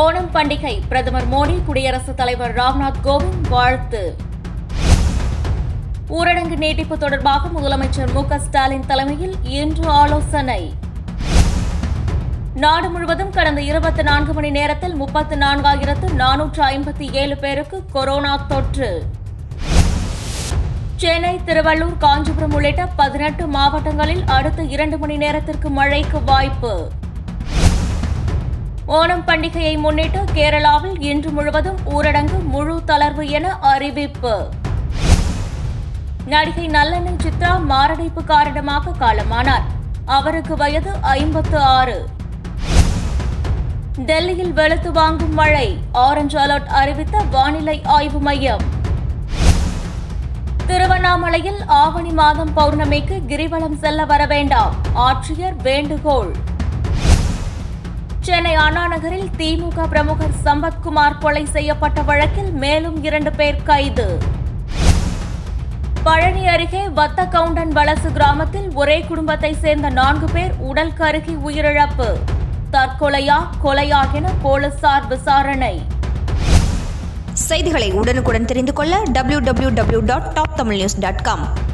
ஓணம் பண்டிகை பிரதமர் மோடி குடியரசுத் தலைவர் ராம்நாத் கோவிந்த் வாழ்த்து. ஊரடங்கு நீட்டிப்பு தொடர்பாக முதலமைச்சர் MK ஸ்டாலின் தலைமையில் இன்று ஆலோசனை. நாடு முழுவதும் கடந்த 24 மணி நேரத்தில் 34,457 பேருக்கு கொரோனா தொற்று. சென்னை, திருவள்ளூர், காஞ்சிபுரம் உள்ளிட்ட 18 மாவட்டங்களில் அடுத்த 2 மணி நேரத்திற்கு மழைக்கு வாய்ப்பு. ஓணம் பண்டிகையை முன்னிட்டு கேரளாவில் இன்று முழுவதும் ஊரடங்கு முழு தளர்வு என அறிவிப்பு. நடிகை நல்லெண்ணெய் சித்ரா மாரடைப்பு காரணமாக காலமானார். அவருக்கு வயது 56. டெல்லியில் வெளுத்து வாங்கும் மழை, ஆரஞ்சு அலர்ட் அறிவித்த வானிலை ஆய்வு மையம். திருவண்ணாமலையில் ஆவணி மாதம் பௌர்ணமிக்கு கிரிவலம் செல்ல வர வேண்டாம், ஆட்சியர் வேண்டுகோள். சென்னை அண்ணா நகரில் திமுக பிரமுகர் சம்பத்குமார் கொலை செய்யப்பட்ட வழக்கில் மேலும் 2 பேர் கைது. பழனி அருகே வத்தக்கவுண்டன் வலசு கிராமத்தில் ஒரே குடும்பத்தை சேர்ந்த 4 பேர் உடல் கருகி உயிரிழப்பு. தற்கொலையா கொலையா என போலீசார் விசாரணை. செய்திகளை உடனுக்குடன் தெரிந்து கொள்ள www.toptamilnews.com